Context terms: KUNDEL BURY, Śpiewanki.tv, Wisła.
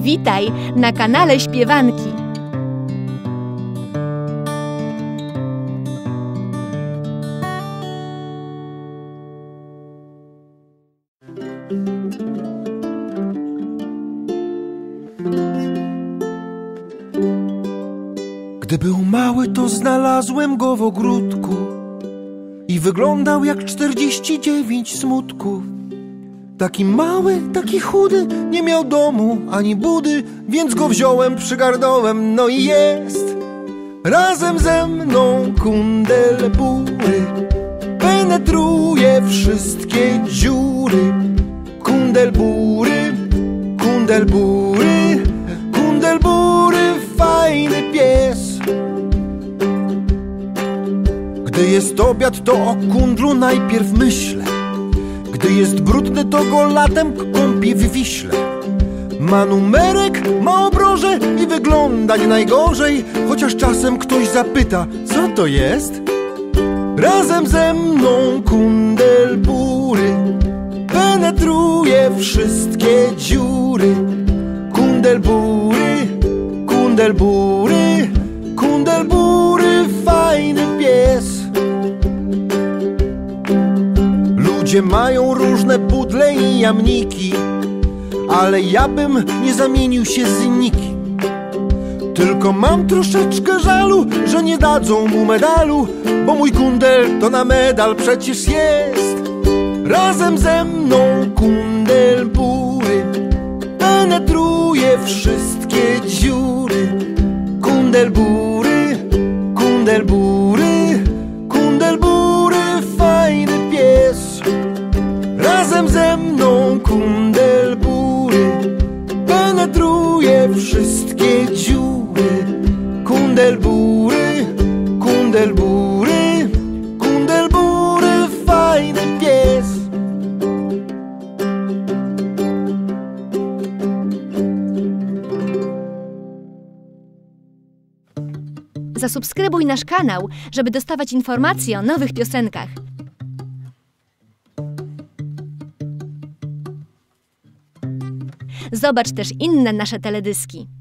Witaj na kanale Śpiewanki. Gdy był mały, to znalazłem go w ogródku i wyglądał jak 49 smutków. Taki mały, taki chudy, nie miał domu ani budy, więc go wziąłem, przygarnąłem, no i jest razem ze mną. Kundel bury penetruje wszystkie dziury. Kundel bury, kundel bury, kundel bury, fajny pies. Gdy jest obiad, to o kundlu najpierw myślę. Gdy jest brudny, to go latem kąpię w Wiśle. Ma numerek, ma obroże i wygląda nie najgorzej, chociaż czasem ktoś zapyta, co to jest? Razem ze mną kundel bury penetruje wszystkie dziury. Kundel bury, kundel bury, kundel bury, fajny pies. Ludzie mają różne pudle i jamniki, ale ja bym nie zamienił się z nikim. Tylko mam troszeczkę żalu, że nie dadzą mu medalu, bo mój kundel to na medal przecież jest. Razem ze mną kundel bury penetruje wszystkie dziury. Kundel bury, kundel bury, kundel bury, fajny pies. Razem ze mną kundel bury penetruje wszystkie dziury. Kundel bury, kundel bury, kundel bury, fajny pies. Zasubskrybuj nasz kanał, żeby dostawać informacje o nowych piosenkach. Zobacz też inne nasze teledyski.